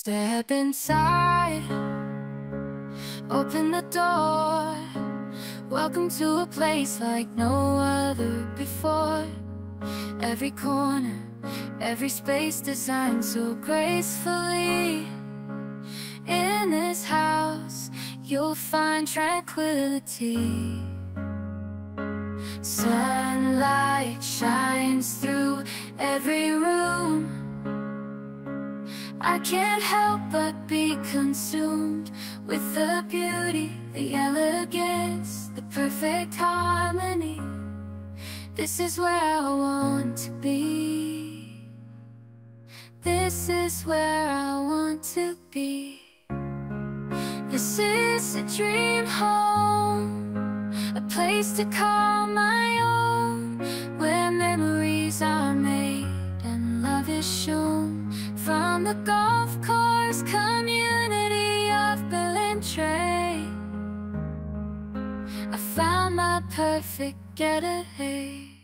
Step inside, open the door. Welcome to a place like no other before. Every corner, every space designed so gracefully. In this house, you'll find tranquility. Sunlight shines through every room. I can't help but be consumed with the beauty, the elegance, the perfect harmony. This is where I want to be. This is where I want to be. This is a dream home, a place to call my own, where memories are made and love is shown. From the golf course community of Ballantrae, I found my perfect getaway.